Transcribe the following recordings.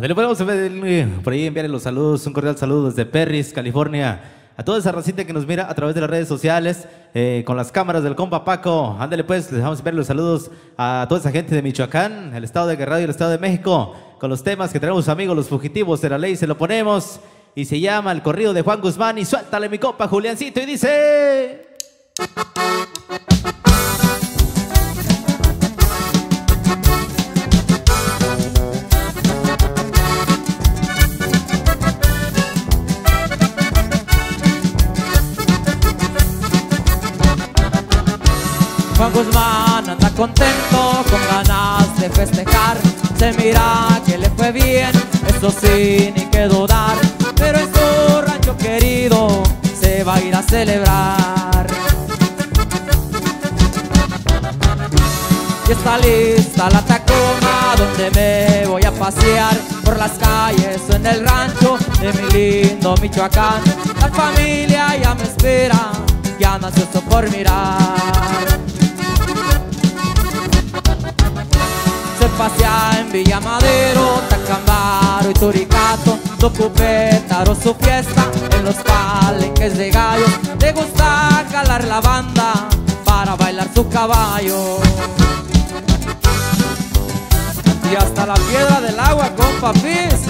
Vamos a ver, por ahí enviarle los saludos, un cordial saludo desde Perris, California. A toda esa racita que nos mira a través de las redes sociales, con las cámaras del compa Paco. Ándale pues, les vamos a enviar los saludos a toda esa gente de Michoacán, el estado de Guerrero y el estado de México, con los temas que tenemos amigos, los fugitivos de la ley, se lo ponemos. Y se llama el corrido de Juan Guzmán y suéltale mi compa Juliancito y dice... Juan Guzmán anda contento, con ganas de festejar. Se mira que le fue bien, eso sí, ni que dudar. Pero en su rancho querido se va a ir a celebrar. Y está lista la Tacoma, donde me voy a pasear. Por las calles o en el rancho de mi lindo Michoacán. La familia ya me espera, ya me asusto por mirar. Se pasea en Villa Madero, Tacambaro y Turicato, Tocupetaro su fiesta en los Paliques de Gallo. Le gusta calar la banda para bailar su caballo. Y hasta la piedra del agua con papis.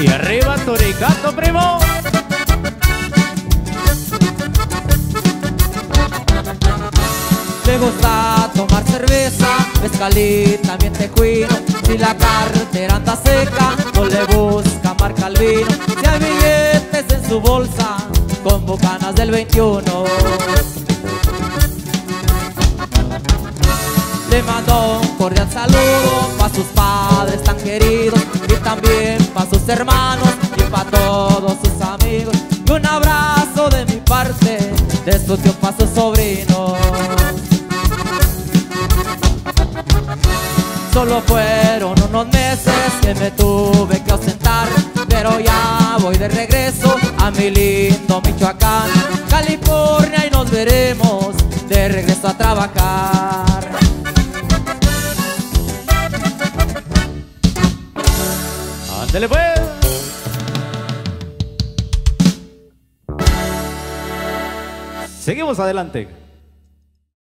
Y arriba Turicato, primo. Le gusta tomar cerveza, mezcalita, bien tejuino. Si la cartera anda seca, no le busca marca al vino. Si hay billetes en su bolsa, con bucanas del 21. Le mando un cordial saludo pa' sus padres tan queridos, y también pa' sus hermanos y pa' todos sus amigos. Y un abrazo de mi parte, de su tío pa' sus sobrinos. Solo fueron unos meses que me tuve que ausentar, pero ya voy de regreso a mi lindo Michoacán, California, y nos veremos de regreso a trabajar. ¡Ándele pues! Seguimos adelante.